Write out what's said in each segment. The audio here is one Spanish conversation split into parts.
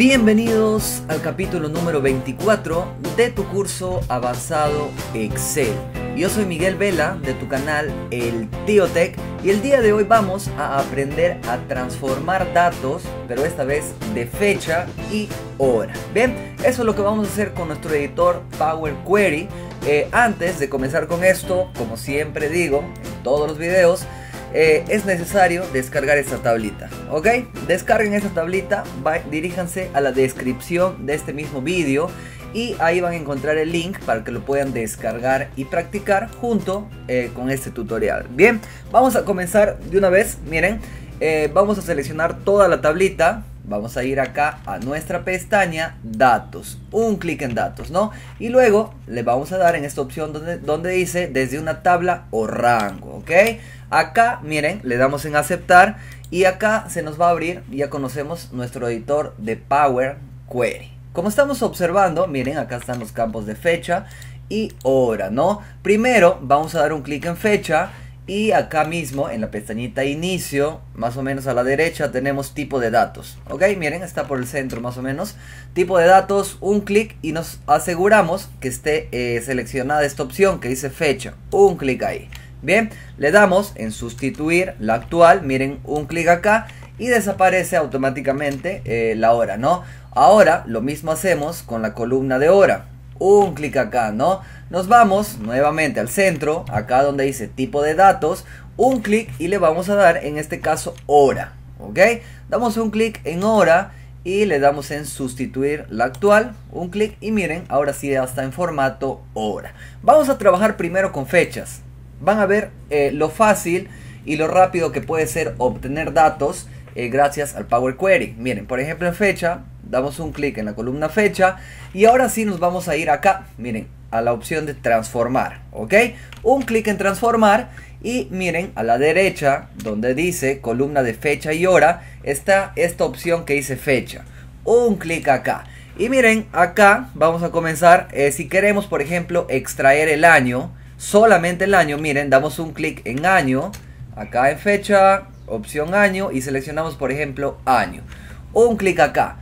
Bienvenidos al capítulo número 24 de tu curso avanzado Excel. Yo soy Miguel Vela de tu canal El Tío Tech y el día de hoy vamos a aprender a transformar datos, pero esta vez de fecha y hora. Bien, eso es lo que vamos a hacer con nuestro editor Power Query. Antes de comenzar con esto, como siempre digo en todos los videos, es necesario descargar esta tablita, ¿ok? Descarguen esta tablita, diríjanse a la descripción de este mismo vídeo y ahí van a encontrar el link para que lo puedan descargar y practicar junto con este tutorial. Bien, vamos a comenzar de una vez. Miren, vamos a seleccionar toda la tablita. Vamos a ir acá a nuestra pestaña datos, un clic en datos, ¿no? Y luego le vamos a dar en esta opción donde dice desde una tabla o rango, ¿ok? Acá, miren, le damos en aceptar y acá se nos va a abrir, ya conocemos nuestro editor de Power Query. Como estamos observando, miren, acá están los campos de fecha y hora, ¿no? Primero vamos a dar un clic en fecha. Y acá mismo en la pestañita inicio, más o menos a la derecha, tenemos tipo de datos. Ok, miren, está por el centro más o menos. Tipo de datos, un clic y nos aseguramos que esté seleccionada esta opción que dice fecha. Un clic ahí. Bien, le damos en sustituir la actual, miren, un clic acá y desaparece automáticamente la hora, ¿no? Ahora lo mismo hacemos con la columna de hora. Un clic acá, ¿no? Nos vamos nuevamente al centro, acá donde dice tipo de datos, un clic y le vamos a dar en este caso hora, ¿ok? Damos un clic en hora y le damos en sustituir la actual, un clic y miren, ahora sí ya está en formato hora. Vamos a trabajar primero con fechas. Van a ver lo fácil y lo rápido que puede ser obtener datos gracias al Power Query. Miren, por ejemplo en fecha, damos un clic en la columna fecha y ahora sí nos vamos a ir acá, miren, a la opción de transformar, ¿ok? Un clic en transformar y miren, a la derecha, donde dice columna de fecha y hora, está esta opción que dice fecha. Un clic acá. Y miren, acá vamos a comenzar, si queremos, por ejemplo, extraer el año, solamente el año, miren, damos un clic en año, acá en fecha, opción año y seleccionamos, por ejemplo, año. Un clic acá.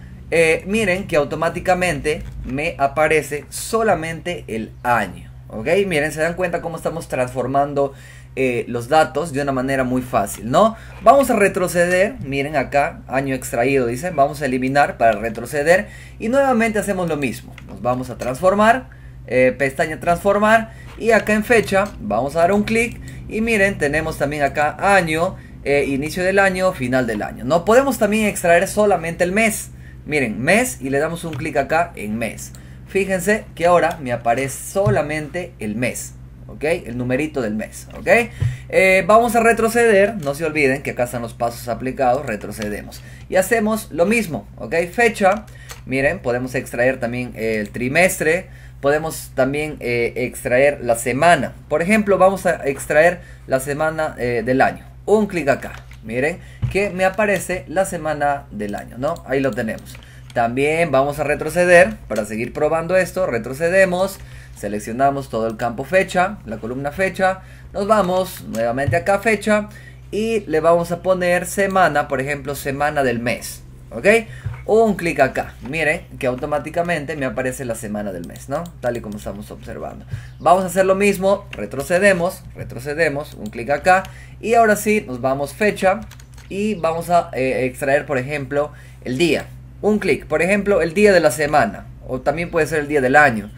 Miren que automáticamente me aparece solamente el año, ¿ok? Miren, se dan cuenta cómo estamos transformando los datos de una manera muy fácil, ¿no? Vamos a retroceder, miren acá, año extraído, dicen, vamos a eliminar para retroceder y nuevamente hacemos lo mismo. Nos vamos a transformar, pestaña transformar y acá en fecha vamos a dar un clic y miren, tenemos también acá año, inicio del año, final del año, ¿no? Podemos también extraer solamente el mes. Miren, mes y le damos un clic acá en mes. Fíjense que ahora me aparece solamente el mes, ¿ok? El numerito del mes, ¿ok? Vamos a retroceder, no se olviden que acá están los pasos aplicados, retrocedemos. Y hacemos lo mismo, ¿ok? Fecha, miren, podemos extraer también el trimestre, podemos también extraer la semana. Por ejemplo, vamos a extraer la semana del año. Un clic acá, miren. Que me aparece la semana del año, ¿no? Ahí lo tenemos. También vamos a retroceder para seguir probando esto. Retrocedemos, seleccionamos todo el campo fecha, la columna fecha. Nos vamos nuevamente acá a fecha y le vamos a poner semana, por ejemplo, semana del mes, ¿ok? Un clic acá. Miren que automáticamente me aparece la semana del mes, ¿no? Tal y como estamos observando. Vamos a hacer lo mismo. Retrocedemos, retrocedemos, un clic acá y ahora sí nos vamos fecha. Y vamos a extraer, por ejemplo, el día. Un clic, por ejemplo, el día de la semana. O también puede ser el día del año.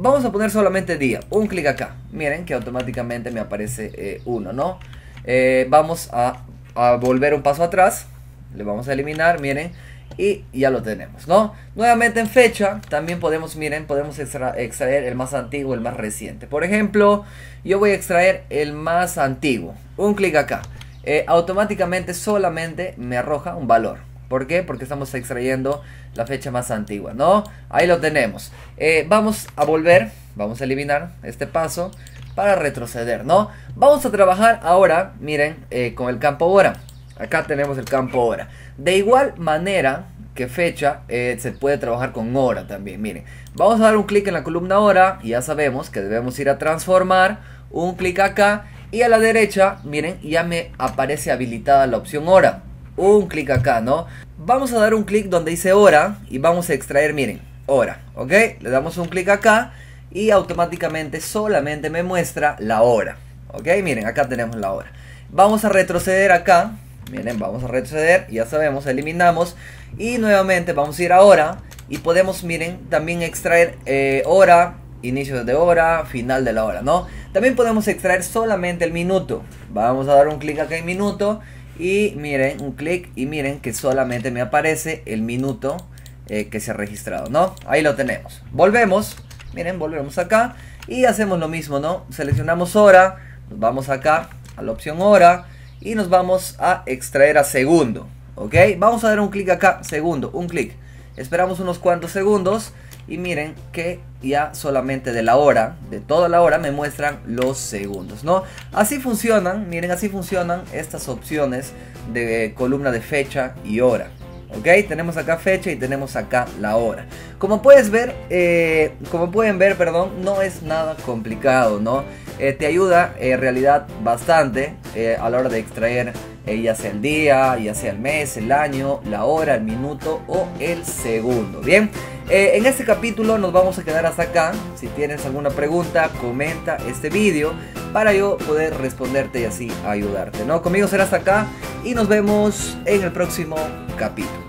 Vamos a poner solamente día. Un clic acá. Miren que automáticamente me aparece uno, ¿no? Vamos a volver un paso atrás. Le vamos a eliminar, miren. Y ya lo tenemos, ¿no? Nuevamente en fecha también podemos, miren, podemos extraer el más antiguo, el más reciente. Por ejemplo, yo voy a extraer el más antiguo. Un clic acá. Automáticamente solamente me arroja un valor. ¿Por qué? Porque estamos extrayendo la fecha más antigua, ¿no? Ahí lo tenemos. Vamos a volver, vamos a eliminar este paso para retroceder, ¿no? Vamos a trabajar ahora, miren, con el campo hora. Acá tenemos el campo hora. De igual manera que fecha, se puede trabajar con hora también, miren. Vamos a dar un clic en la columna hora y ya sabemos que debemos ir a transformar. Un clic acá. Y a la derecha, miren, ya me aparece habilitada la opción hora. Un clic acá, ¿no? vamos a dar un clic donde dice hora y vamos a extraer, miren, hora, ¿ok? Le damos un clic acá y automáticamente solamente me muestra la hora, ¿ok? Miren, acá tenemos la hora. Vamos a retroceder acá, miren, vamos a retroceder, ya sabemos, eliminamos y nuevamente vamos a ir a hora y podemos, miren, también extraer hora, inicio de hora, final de la hora, ¿no? También podemos extraer solamente el minuto. Vamos a dar un clic acá en minuto y miren, un clic y miren que solamente me aparece el minuto que se ha registrado, ¿no? Ahí lo tenemos. Volvemos, miren, volvemos acá y hacemos lo mismo, ¿no? Seleccionamos hora, nos vamos acá a la opción hora y nos vamos a extraer a segundo, ¿ok? Vamos a dar un clic acá, segundo, un clic. Esperamos unos cuantos segundos y miren que ya solamente de la hora, de toda la hora, me muestran los segundos, ¿no? Así funcionan, miren, así funcionan estas opciones de columna de fecha y hora, ¿ok? Tenemos acá fecha y tenemos acá la hora. Como puedes ver, como pueden ver, no es nada complicado, ¿no? Te ayuda en realidad bastante a la hora de extraer ya sea el día, ya sea el mes, el año, la hora, el minuto o el segundo. Bien, en este capítulo nos vamos a quedar hasta acá. Si tienes alguna pregunta, comenta este vídeo para yo poder responderte y así ayudarte, ¿no? Conmigo será hasta acá y nos vemos en el próximo capítulo.